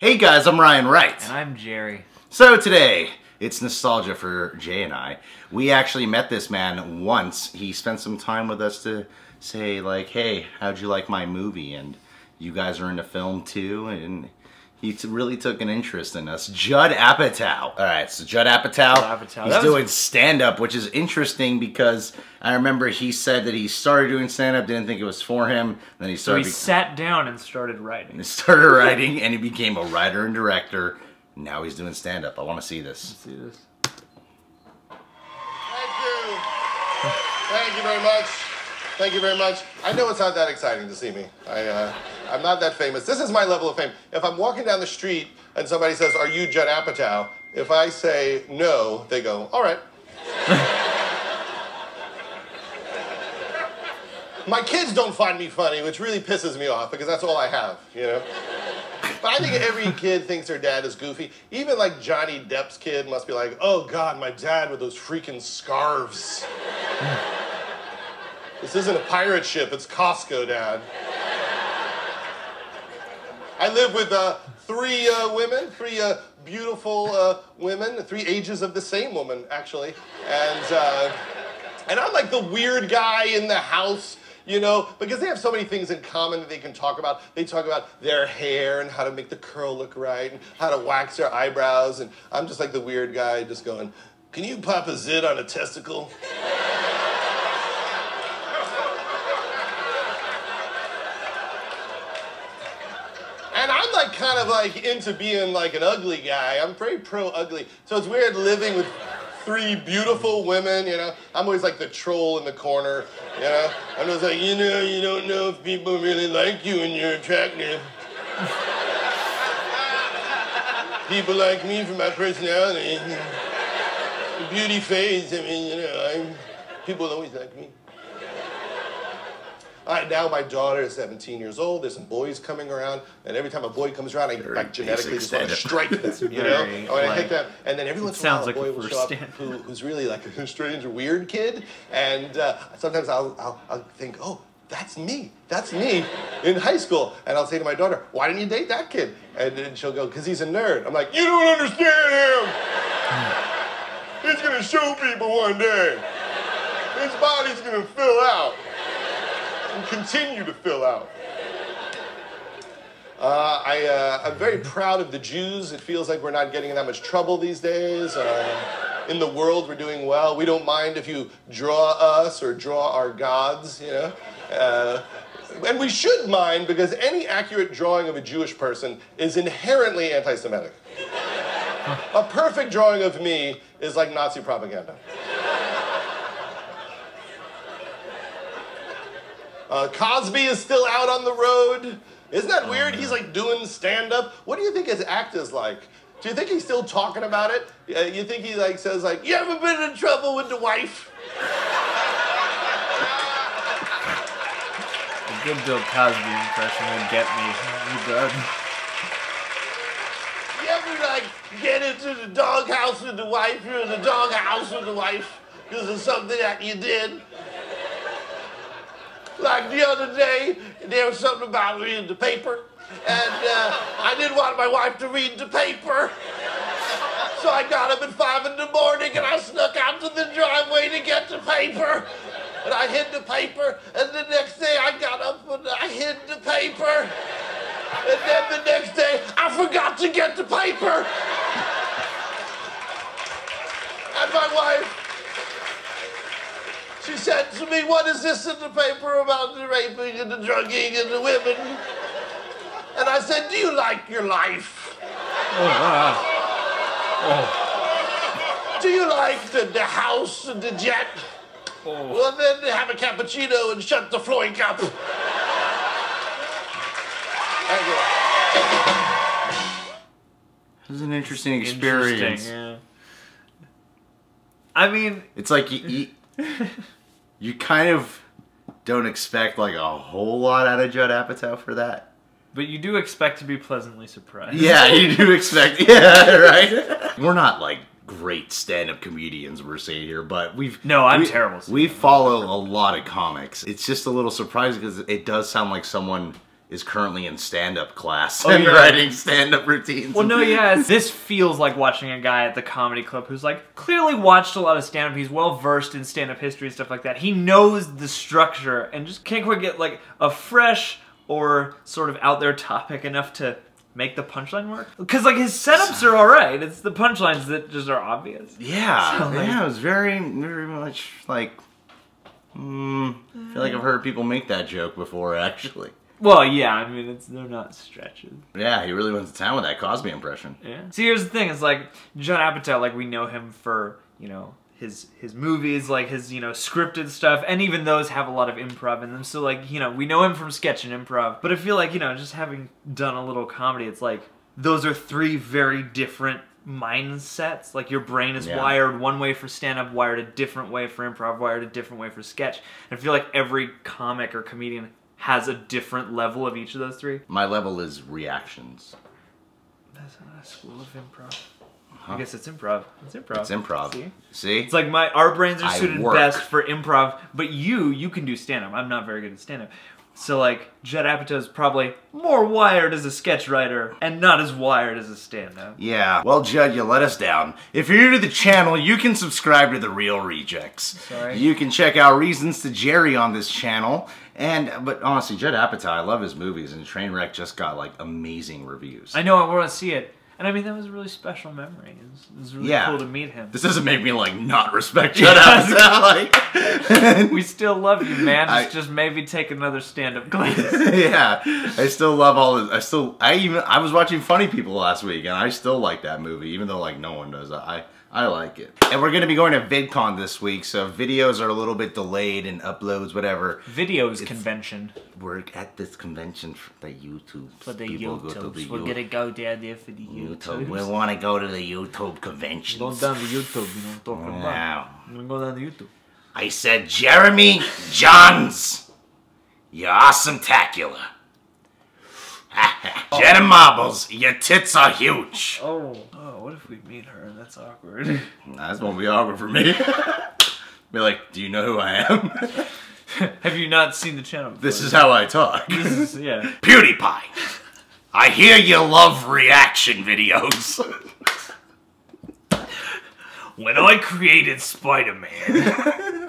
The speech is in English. Hey guys, I'm Ryan Wright. And I'm Jerry. So today, it's nostalgia for Jay and I. We actually met this man once. He spent some time with us to say like, hey, how'd you like my movie? And you guys are into film too? And he really took an interest in us. Judd Apatow. All right, so Judd Apatow, he's doing stand-up, which is interesting because I remember he said that he started doing stand-up, didn't think it was for him. Then he started. So he sat down and started writing. And started writing, and he became a writer and director. Now he's doing stand-up. I want to see this. Let's see this. Thank you. Thank you very much. Thank you very much. I know it's not that exciting to see me. I'm not that famous. This is my level of fame. If I'm walking down the street and somebody says, are you Judd Apatow? If I say no, they go, all right. My kids don't find me funny, which really pisses me off because that's all I have, you know? But I think every kid thinks their dad is goofy. Even like Johnny Depp's kid must be like, oh God, my dad with those freaking scarves. This isn't a pirate ship, it's Costco, Dad. I live with three beautiful women, three ages of the same woman, actually. And I'm like the weird guy in the house, you know, because they have so many things in common that they can talk about. They talk about their hair and how to make the curl look right and how to wax their eyebrows. And I'm just like the weird guy just going, can you pop a zit on a testicle? Kind of like into being like an ugly guy. I'm very pro-ugly. So it's weird living with three beautiful women, you know. I'm always like the troll in the corner, you know. I'm just like, you know, you don't know if people really like you and you're attractive. People like me for my personality. Beauty fades, I mean, you know, people always like me. Now my daughter is 17 years old. There's some boys coming around, and every time a boy comes around, I like genetically just want to strike them, you know? I hit them, and then every once in a while, a boy will show up who's really like a strange, weird kid, and sometimes I'll think, oh, that's me. That's me in high school. And I'll say to my daughter, why didn't you date that kid? And then she'll go, because he's a nerd. I'm like, you don't understand him. He's going to show people one day. His body's going to fill out. And continue to fill out. I'm very proud of the Jews. It feels like we're not getting in that much trouble these days. In the world, we're doing well. We don't mind if you draw us or draw our gods, you know. And we should mind because any accurate drawing of a Jewish person is inherently anti-Semitic. A perfect drawing of me is like Nazi propaganda. Cosby is still out on the road. Isn't that weird? He's like doing stand-up. What do you think his act is like? Do you think he's still talking about it? You think he like says like, you ever been in trouble with the wife? A good Bill Cosby impression would get me. You ever like get into the doghouse with the wife? You're in the doghouse with the wife because of something that you did. Like the other day, there was something about reading the paper, and I didn't want my wife to read the paper. So I got up at 5 in the morning, and I snuck out to the driveway to get the paper. And I hid the paper, and the next day I got up and I hid the paper. And then the next day, I forgot to get the paper. And my wife, she said to me, what is this in the paper about the raping and the drugging and the women? And I said, do you like your life? Oh, wow. Oh. Do you like the house and the jet? Oh. Well, then have a cappuccino and shut the flowing cup. This is an interesting experience. Interesting, yeah. I mean, it's like you eat. You kind of don't expect like a whole lot out of Judd Apatow for that. But you do expect to be pleasantly surprised. Yeah, you do expect. Yeah, right? We're not like great stand-up comedians we're saying here, but we've... No, I'm terrible. We follow a lot of comics. It's just a little surprising because it does sound like someone is currently in stand-up class and writing stand-up routines. Well, no, yeah, this feels like watching a guy at the comedy club who's like clearly watched a lot of stand-up. He's well versed in stand-up history and stuff like that. He knows the structure and just can't quite get like a fresh or sort of out there topic enough to make the punchline work. Because like his setups are all right. It's the punchlines that just are obvious. Yeah, so, like, yeah, it was very much like. I feel like I've heard people make that joke before, actually. Well, yeah, I mean, it's, they're not stretches. Yeah, he really went to town with that Cosby impression. Yeah. See, here's the thing, it's like, Judd Apatow, like, we know him for, you know, his movies, like, his, you know, scripted stuff, and even those have a lot of improv in them, so, like, you know, we know him from sketch and improv, but I feel like, you know, just having done a little comedy, it's like, those are three very different mindsets. Like, your brain is wired one way for stand-up, wired a different way for improv, wired a different way for sketch. And I feel like every comic or comedian has a different level of each of those three. My level is reactions. That's not a school of improv. Huh? I guess it's improv. It's improv. It's improv. See? It's like our brains are suited best for improv, but you can do stand-up. I'm not very good at stand-up. So, like, Judd Apatow's probably more wired as a sketch writer and not as wired as a stand-up. Yeah. Well, Judd, you let us down. If you're new to the channel, you can subscribe to the Reel Rejects. Sorry. You can check out Reasons to Jerry on this channel. But honestly, Judd Apatow, I love his movies, and Trainwreck just got, like, amazing reviews. I know, I want to see it. And I mean, that was a really special memory. It was really cool to meet him. This doesn't make me, like, not respect Judd Apatow. Like, we still love you, man. It's just maybe take another stand-up class. Yeah, I still love all this. I was watching Funny People last week, and I still like that movie, even though, like, no one does. I like it. And we're going to be going to VidCon this week, so videos are a little bit delayed and uploads, whatever. Videos convention. We're at this convention for the YouTube. For the YouTubes. We're going to go down there for the YouTube. We want to go to the YouTube convention. Go down to YouTube, you know what I'm talking about. I'm going to go down to YouTube. I said, Jeremy Johns, you're awesome-tacular. Jenna Marbles, your tits are huge. Oh, what if we meet her? That's awkward. That's gonna be awkward for me. Be like, do you know who I am? Have you not seen the channel before? This is how I talk. This is, yeah. PewDiePie, I hear you love reaction videos. When I created Spider-Man,